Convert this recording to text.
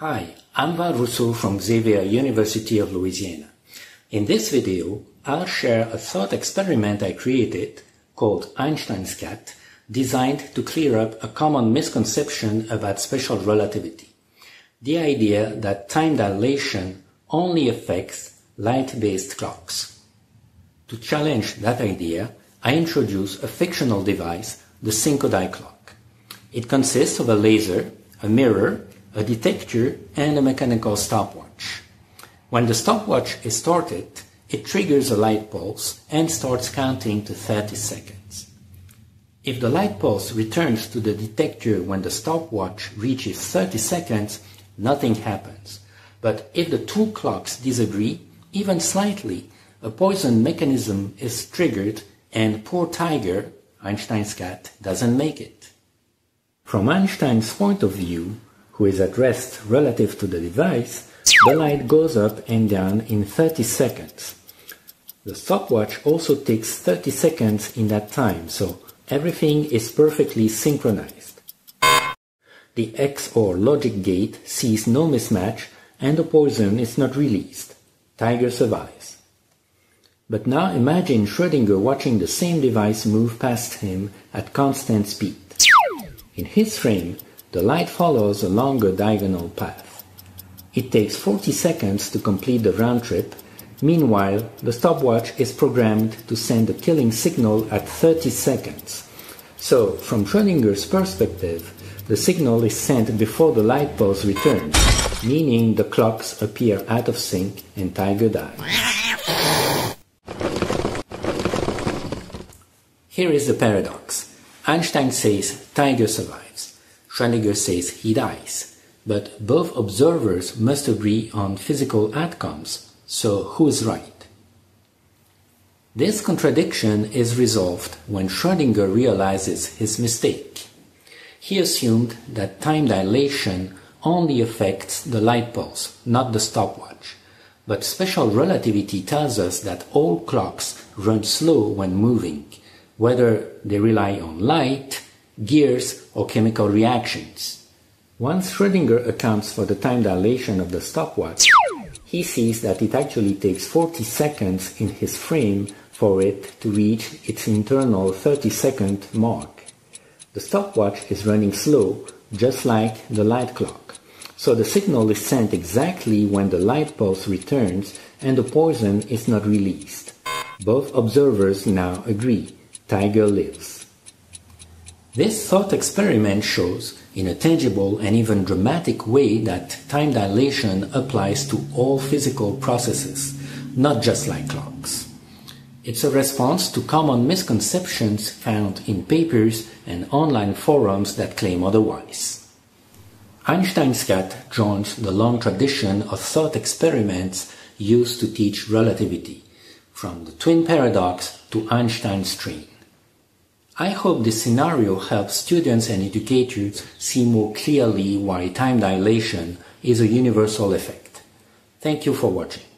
Hi, I'm Val Rousseau from Xavier University of Louisiana. In this video, I'll share a thought experiment I created called Einstein's Cat, designed to clear up a common misconception about special relativity. The idea that time dilation only affects light-based clocks. To challenge that idea, I introduce a fictional device, the Sync-or-Die Clock. It consists of a laser, a mirror, a detector, and a mechanical stopwatch. When the stopwatch is started, it triggers a light pulse and starts counting to 30 seconds. If the light pulse returns to the detector when the stopwatch reaches 30 seconds, nothing happens. But if the two clocks disagree, even slightly, a poison mechanism is triggered and poor Tiger, Einstein's cat, doesn't make it. From Einstein's point of view, who is at rest relative to the device, the light goes up and down in 30 seconds. The stopwatch also takes 30 seconds in that time, so everything is perfectly synchronized. The XOR logic gate sees no mismatch and the poison is not released. Tiger survives. But now imagine Schrödinger watching the same device move past him at constant speed. In his frame, the light follows a longer diagonal path. It takes 40 seconds to complete the round trip. Meanwhile, the stopwatch is programmed to send a killing signal at 30 seconds. So, from Schrödinger's perspective, the signal is sent before the light pulse returns, meaning the clocks appear out of sync and Tiger dies. Here is the paradox. Einstein says Tiger survives. Schrödinger says he dies, but both observers must agree on physical outcomes, so who's right? This contradiction is resolved when Schrödinger realizes his mistake. He assumed that time dilation only affects the light pulse, not the stopwatch, but special relativity tells us that all clocks run slow when moving, whether they rely on light, gears, or chemical reactions. Once Schrödinger accounts for the time dilation of the stopwatch, he sees that it actually takes 40 seconds in his frame for it to reach its internal 30-second mark. The stopwatch is running slow, just like the light clock, so the signal is sent exactly when the light pulse returns and the poison is not released. Both observers now agree. Tiger lives. This thought experiment shows, in a tangible and even dramatic way, that time dilation applies to all physical processes, not just like clocks. It's a response to common misconceptions found in papers and online forums that claim otherwise. Einstein's cat joins the long tradition of thought experiments used to teach relativity, from the Twin Paradox to Einstein's train. I hope this scenario helps students and educators see more clearly why time dilation is a universal effect. Thank you for watching.